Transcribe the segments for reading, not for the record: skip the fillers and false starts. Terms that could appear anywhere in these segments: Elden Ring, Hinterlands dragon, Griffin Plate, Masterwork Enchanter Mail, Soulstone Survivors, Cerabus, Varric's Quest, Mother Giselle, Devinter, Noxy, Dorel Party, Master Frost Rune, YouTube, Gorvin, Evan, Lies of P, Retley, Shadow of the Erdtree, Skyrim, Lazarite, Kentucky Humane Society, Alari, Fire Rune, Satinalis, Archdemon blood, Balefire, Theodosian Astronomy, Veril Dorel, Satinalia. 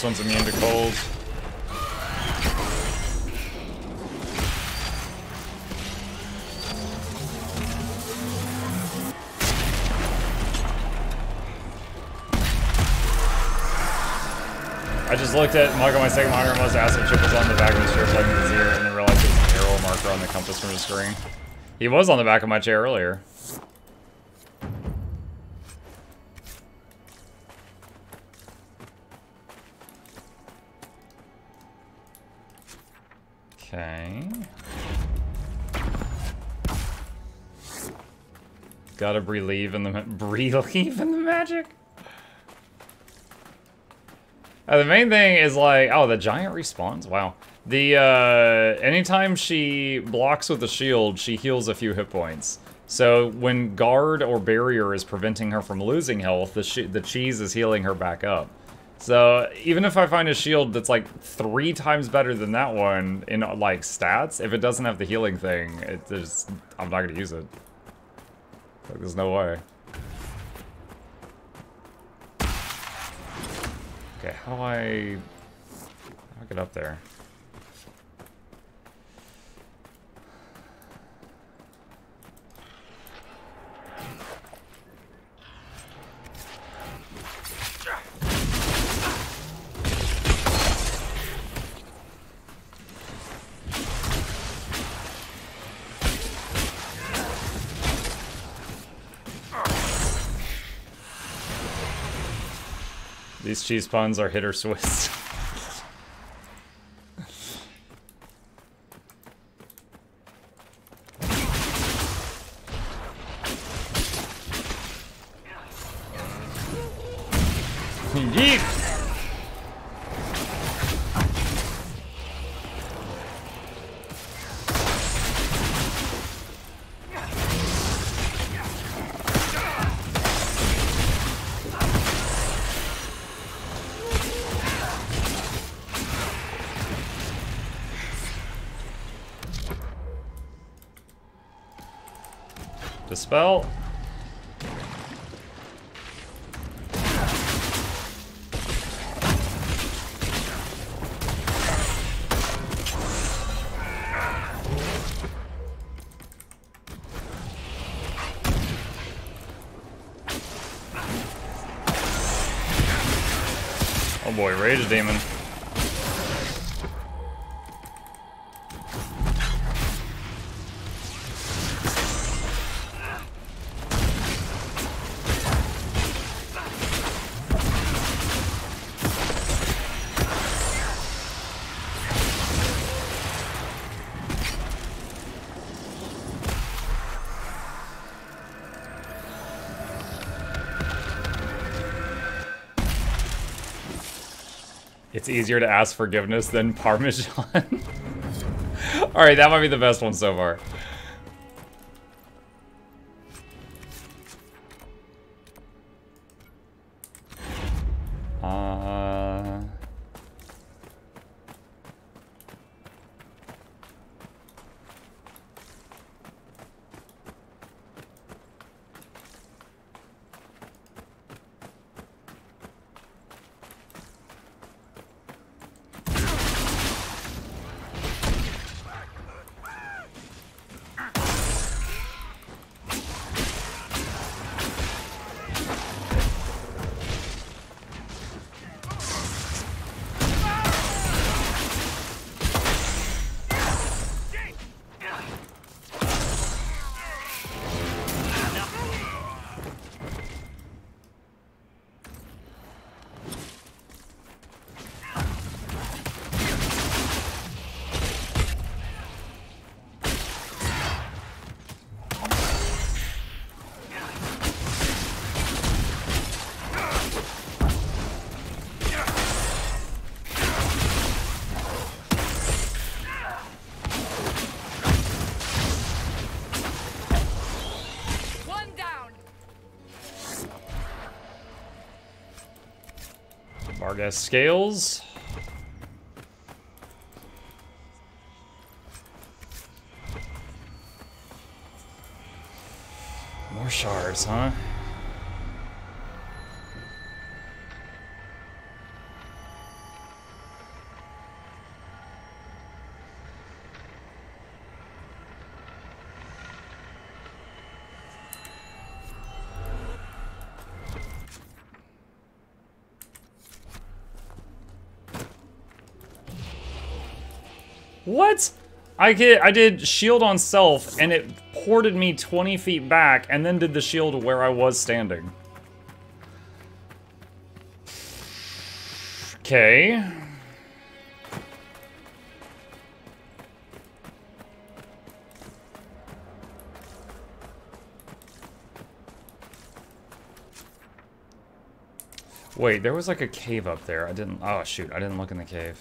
This one's immune to cold. I just looked at Marco, my second monitor, and most acid chip was on the back of his chair plugging his ear, and then realized there was an arrow marker on the compass from his screen. He was on the back of my chair earlier. Okay. Gotta relieve in the magic. The main thing is like, oh, the giant respawns? Wow. The, anytime she blocks with the shield, she heals a few hit points. So when guard or barrier is preventing her from losing health, the cheese is healing her back up. So even if I find a shield that's like 3 times better than that one in like stats, if it doesn't have the healing thing, I'm not gonna use it. Like, there's no way. Okay, how do I get up there? These cheese puns are hit or Swiss. Yeet! Spell. Oh boy, Rage Demon. It's easier to ask forgiveness than Parmesan. Alright, that might be the best one so far. Scales. More shards, huh? What? I did shield on self, and it ported me 20 feet back, and then did the shield where I was standing. Okay. Wait, there was like a cave up there. Oh shoot, I didn't look in the cave.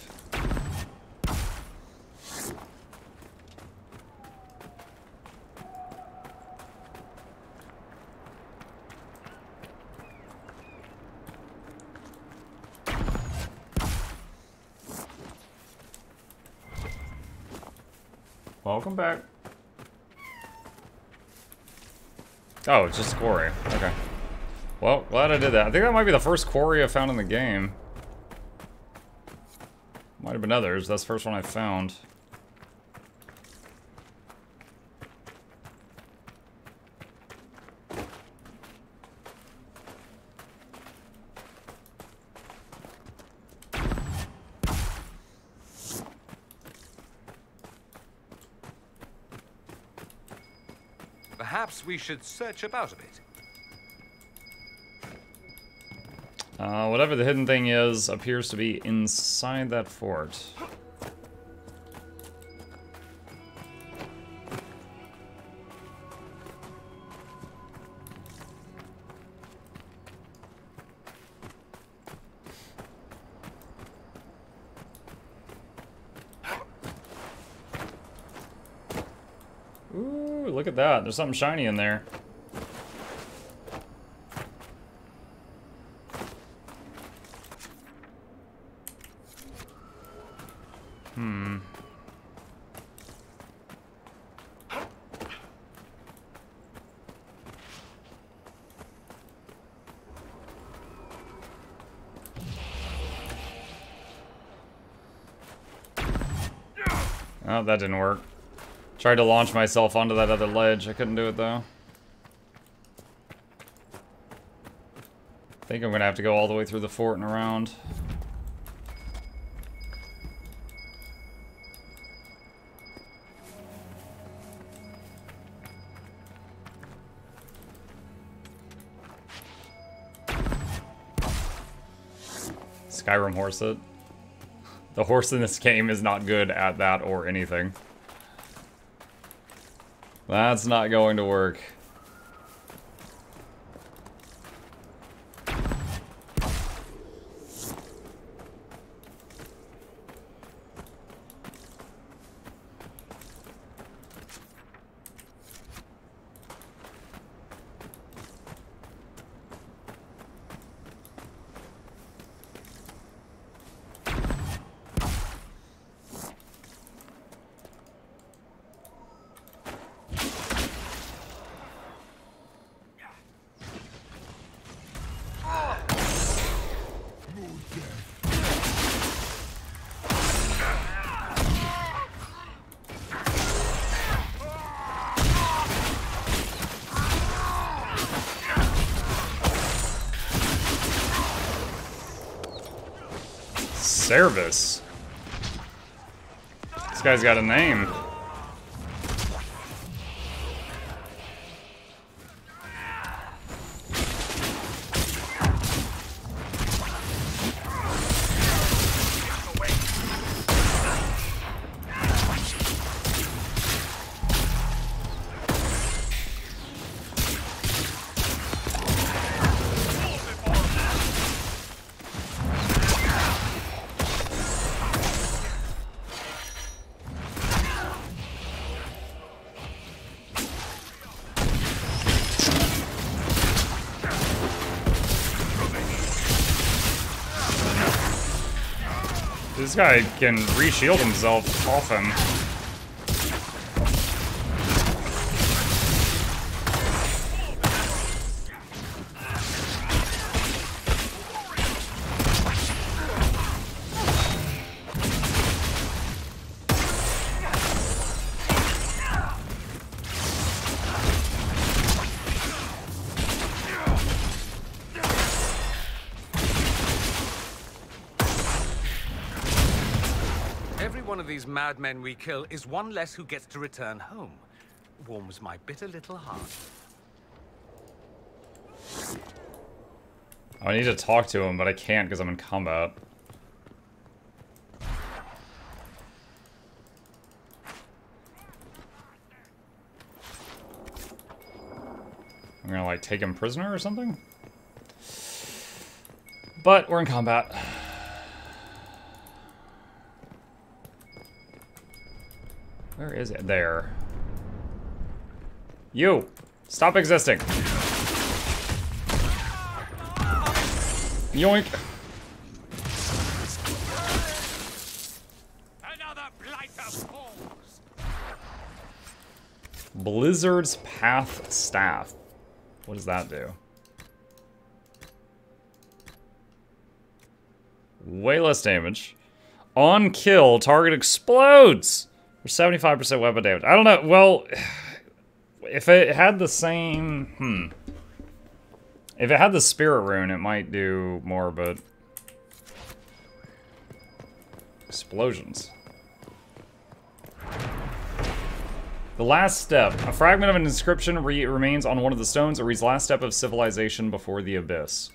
Welcome back. Oh, it's just a quarry. Okay. Well, glad I did that. I think that might be the first quarry I found in the game. Might have been others. That's the first one I found. Perhaps we should search about a bit. Whatever the hidden thing is, appears to be inside that fort. Ooh, look at that. There's something shiny in there. Oh, that didn't work. Tried to launch myself onto that other ledge. I couldn't do it, though. I think I'm gonna have to go all the way through the fort and around. Skyrim horse it. The horse in this game is not good at that or anything. That's not going to work. Cerabus. This guy's got a name. This guy can re-shield himself often. one of these madmen we kill is one less who gets to return home. Warms my bitter little heart. I need to talk to him, but I can't because I'm in combat. I'm gonna, like, take him prisoner or something? But we're in combat. Where is it? There. You! Stop existing! Yoink! Another blight of fools. Blizzard's Path Staff. What does that do? Way less damage. On kill, target explodes! For 75% weapon damage. I don't know, well... If it had the same... If it had the Spirit Rune, it might do more, but... Explosions. The last step. A fragment of an inscription remains on one of the stones, or reads last step of civilization before the abyss.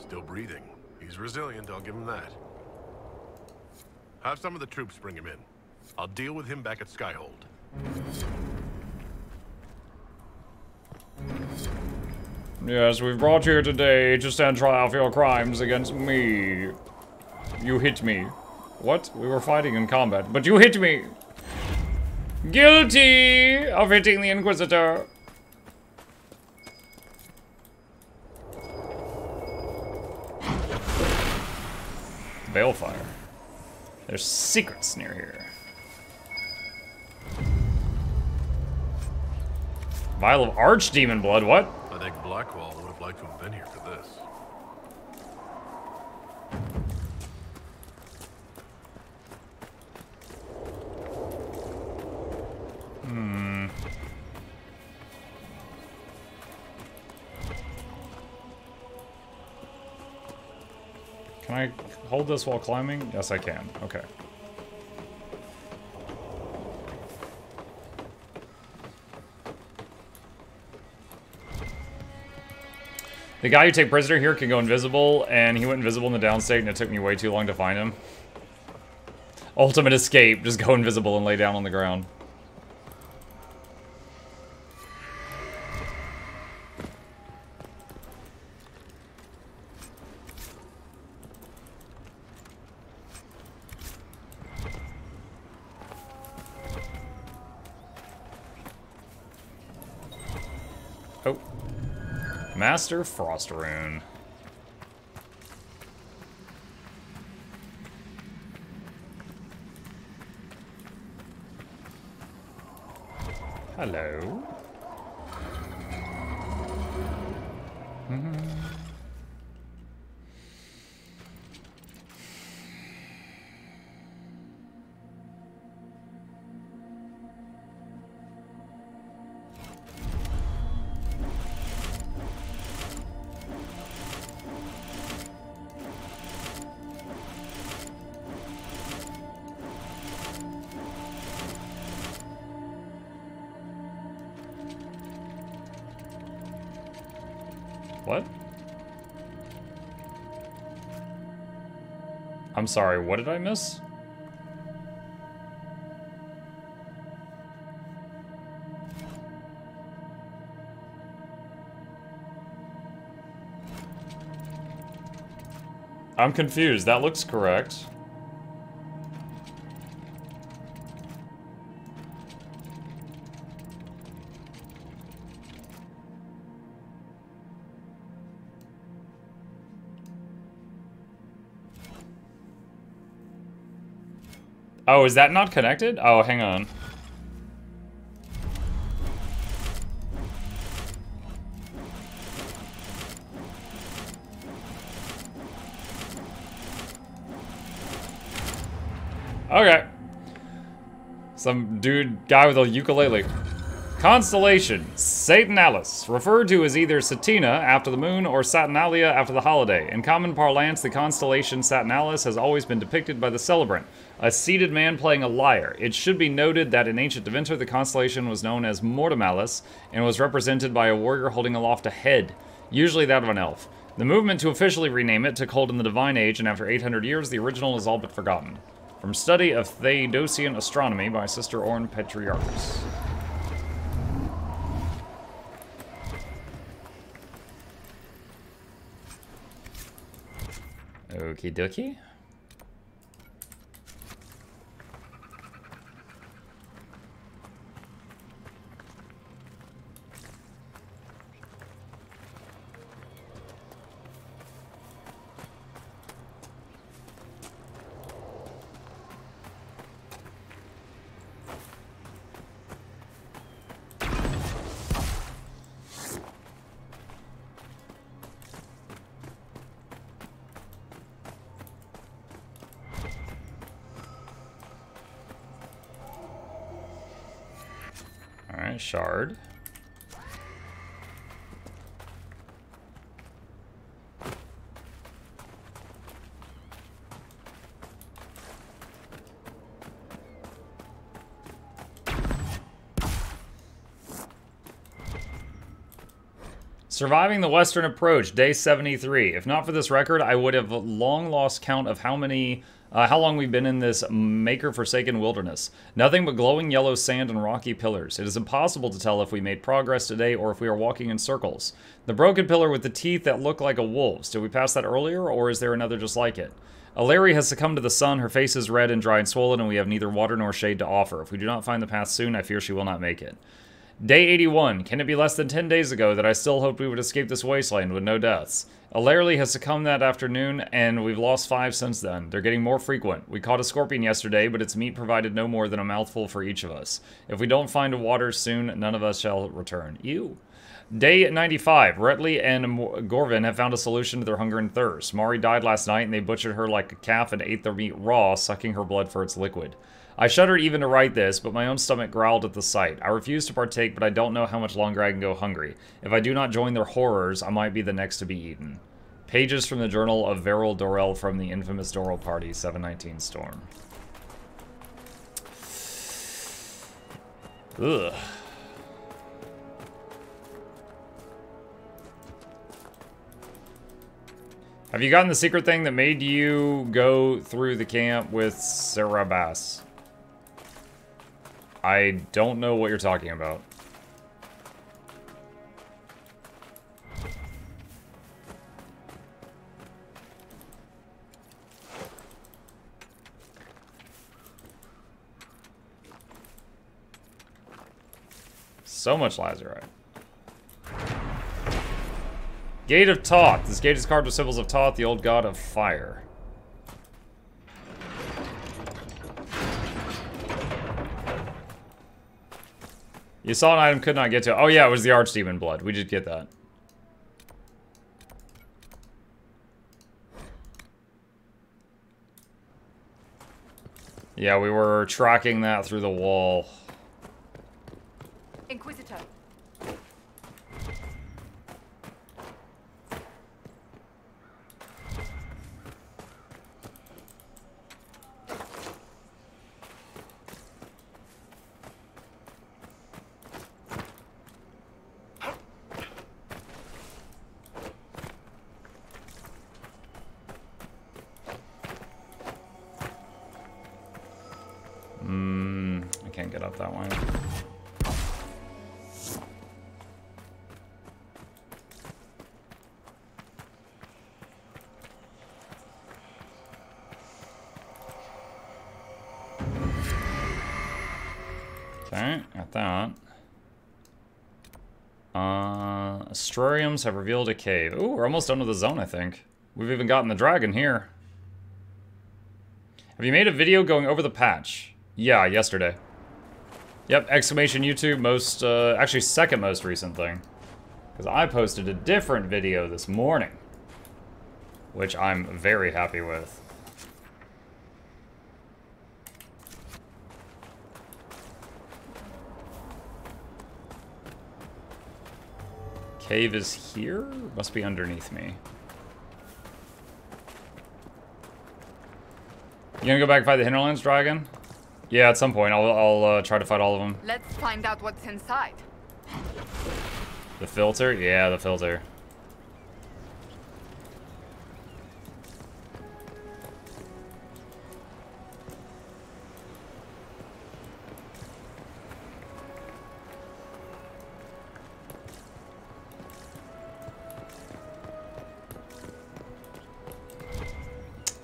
Still breathing. He's resilient, I'll give him that. Have some of the troops bring him in. I'll deal with him back at Skyhold. Yes, we've brought you here today to stand trial for your crimes against me. You hit me. What? We were fighting in combat, but you hit me! Guilty of hitting the Inquisitor! Balefire. There's secrets near here. Vial of Archdemon blood, what? I think Blackwall would have liked to have been here for this. Can I hold this while climbing? Yes, I can. Okay. The guy you take prisoner here can go invisible, and he went invisible in the downstate, and it took me way too long to find him. Ultimate escape. Just go invisible and lay down on the ground. Oh. Master Frost Rune. Hello. I'm sorry, what did I miss? I'm confused. That looks correct. Oh, is that not connected? Oh, hang on. Okay. Some dude, guy with a ukulele. Constellation, Satinalis, referred to as either Satina after the moon or Satinalia after the holiday. In common parlance, the constellation Satinalis has always been depicted by the celebrant, a seated man playing a lyre. It should be noted that in ancient Devinter, the constellation was known as Mortimalis and was represented by a warrior holding aloft a head, usually that of an elf. The movement to officially rename it took hold in the Divine Age, and after 800 years, the original is all but forgotten. From Study of Theodosian Astronomy by Sister Orn Petriarchus. Okie dokie. Shard. Surviving the Western Approach, day 73. If not for this record, I would have long lost count of how long we've been in this maker-forsaken wilderness. Nothing but glowing yellow sand and rocky pillars. It is impossible to tell if we made progress today or if we are walking in circles. The broken pillar with the teeth that look like a wolf's. Did we pass that earlier, or is there another just like it? Alari has succumbed to the sun. Her face is red and dry and swollen, and we have neither water nor shade to offer. If we do not find the path soon, I fear she will not make it. Day 81. Can it be less than 10 days ago that I still hoped we would escape this wasteland with no deaths? Alarely has succumbed that afternoon, and we've lost 5 since then. They're getting more frequent. We caught a scorpion yesterday, but its meat provided no more than a mouthful for each of us. If we don't find water soon, none of us shall return. Ew. Day 95. Retley and Gorvin have found a solution to their hunger and thirst. Mari died last night, and they butchered her like a calf and ate their meat raw, sucking her blood for its liquid. I shuddered even to write this, but my own stomach growled at the sight. I refuse to partake, but I don't know how much longer I can go hungry. If I do not join their horrors, I might be the next to be eaten. Pages from the Journal of Veril Dorel from the infamous Dorel Party, 719 Storm. Ugh. Have you gotten the secret thing that made you go through the camp with Cerabus? I don't know what you're talking about. So much Lazarite. Gate of Toth. This gate is carved with symbols of Toth, the old god of fire. You saw an item, could not get to it. Oh yeah, it was the Archdemon blood. We did get that. Yeah, we were tracking that through the wall. Inquisitor. Astrariums have revealed a cave. Ooh, we're almost done with the zone, I think. We've even gotten the dragon here. Have you made a video going over the patch? Yeah, yesterday. Yep, exclamation YouTube, most, actually second most recent thing. Because I posted a different video this morning, which I'm very happy with. Cave is here? Must be underneath me. You gonna go back and fight the Hinterlands dragon? Yeah, at some point. I'll try to fight all of them. Let's find out what's inside. The filter? Yeah, the filter.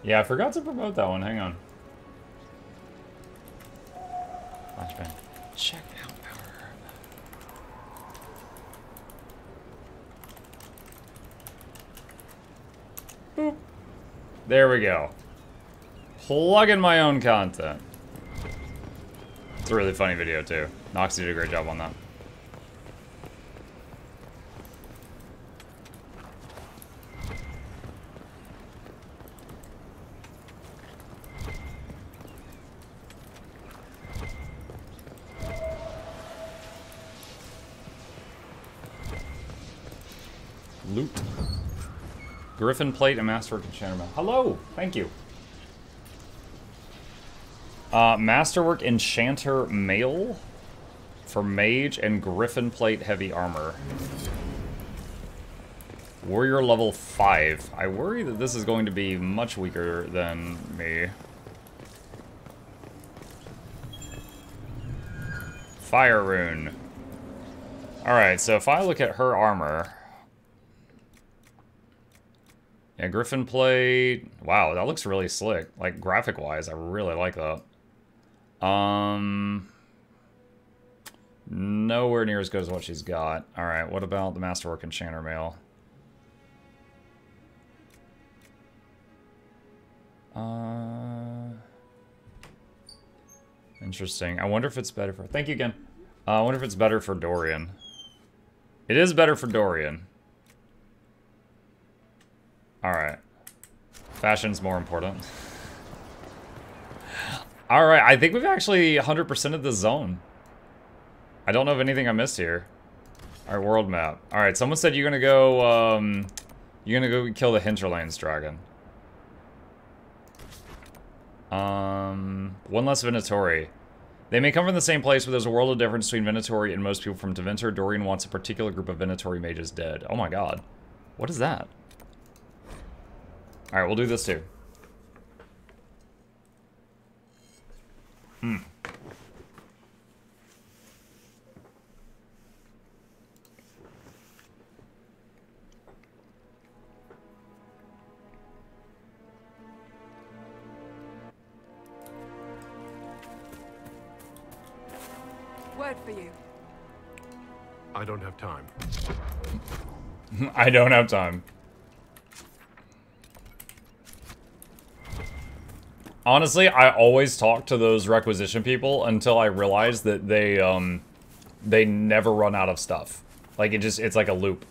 Yeah, I forgot to promote that one. Hang on. Flashbang. Check out power. Boop. There we go. Plug in my own content. It's a really funny video, too. Noxy did a great job on that. Griffin Plate and Masterwork Enchanter Mail. Hello! Thank you. Masterwork Enchanter Mail for Mage and Griffin Plate Heavy Armor. Warrior level 5. I worry that this is going to be much weaker than me. Fire Rune. Alright, so if I look at her armor... Yeah, Griffin Plate. Wow, that looks really slick. Like, graphic-wise, I really like that. Nowhere near as good as what she's got. Alright, what about the Masterwork Enchanter Mail? Interesting. I wonder if it's better for... Thank you again. I wonder if it's better for Dorian. It is better for Dorian. Alright. Fashion's more important. Alright, I think we've actually 100%ed the zone. I don't know of anything I missed here. Alright, world map. Alright, someone said you're gonna go, you're gonna go kill the Hinterlands dragon. One less Venatori. They may come from the same place, but there's a world of difference between Venatori and most people from Devinter. Dorian wants a particular group of Venatori mages dead. Oh my god. What is that? Alright, we'll do this too. Hmm. Word for you. I don't have time. I don't have time. Honestly, I always talk to those requisition people until I realize that they never run out of stuff. Like, it's like a loop.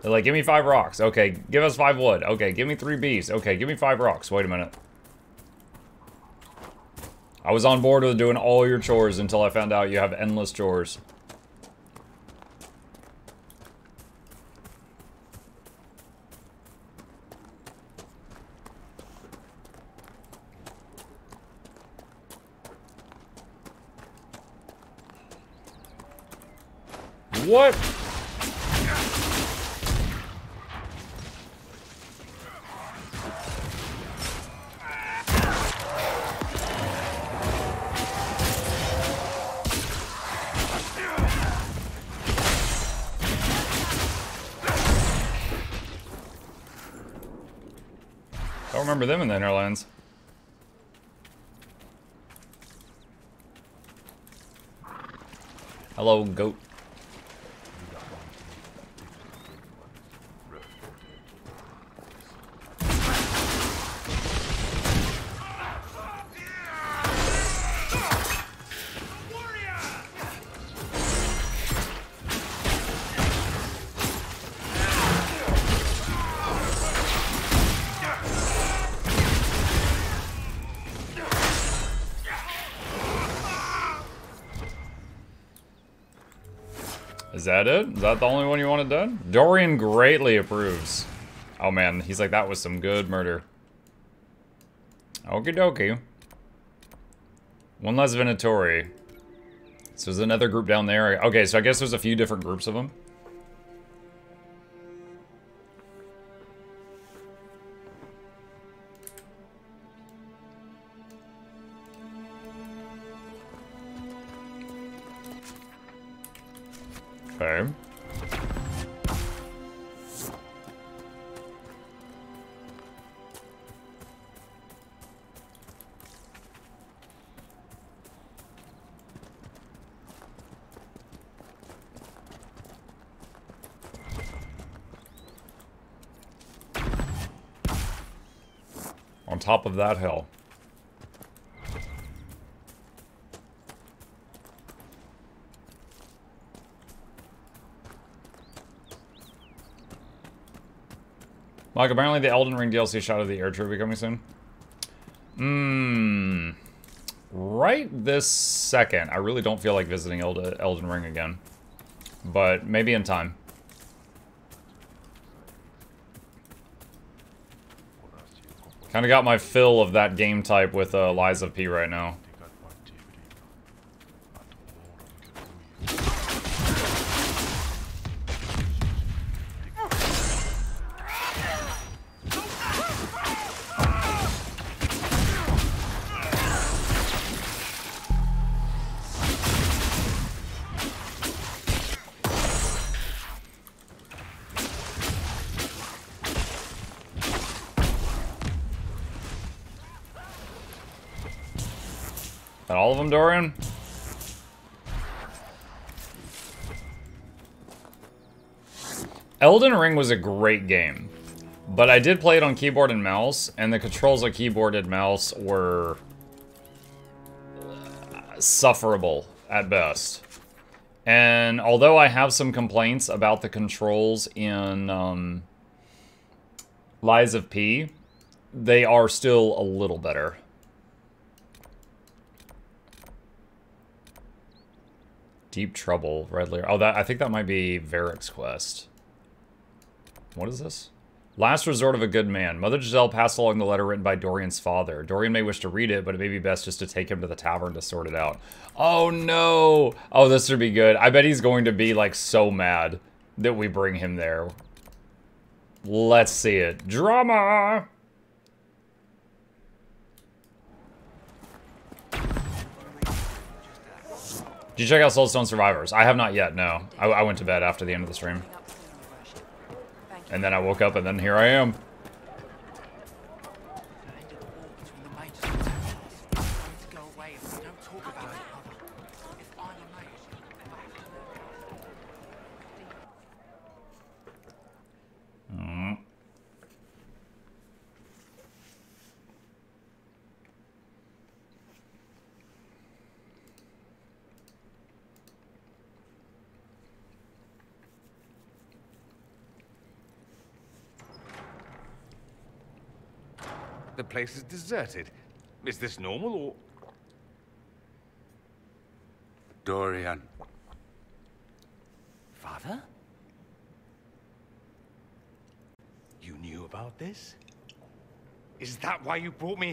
They're like, give me 5 rocks. Okay, give us 5 wood. Okay, give me 3 bees. Okay, give me 5 rocks. Wait a minute. I was on board with doing all your chores until I found out you have endless chores. What? Don't remember them in the Hinterlands. Hello, goat. Is that it? Is that the only one you wanted done? Dorian greatly approves. Oh man, he's like, that was some good murder. Okie dokie. One less Venatori. So there's another group down there. Okay, so I guess there's a few different groups of them. Okay. On top of that hill. Like, apparently the Elden Ring DLC Shadow of the Erdtree will be coming soon. Right this second. I really don't feel like visiting Elden Ring again. But maybe in time. Kind of got my fill of that game type with Lies of P right now. All of them, Dorian? Elden Ring was a great game, but I did play it on keyboard and mouse, and the controls on keyboard and mouse were sufferable at best. And although I have some complaints about the controls in Lies of P, they are still a little better. Deep Trouble, Red Layer. Oh, that, I think that might be Varric's Quest. What is this? Last Resort of a Good Man. Mother Giselle passed along the letter written by Dorian's father. Dorian may wish to read it, but it may be best just to take him to the tavern to sort it out. Oh, no. Oh, this would be good. I bet he's going to be, like, so mad that we bring him there. Let's see it. Drama! Did you check out Soulstone Survivors? I have not yet, no. I went to bed after the end of the stream. And then I woke up and then here I am. The place is deserted. Is this normal or... Dorian. Father? You knew about this? Is that why you brought me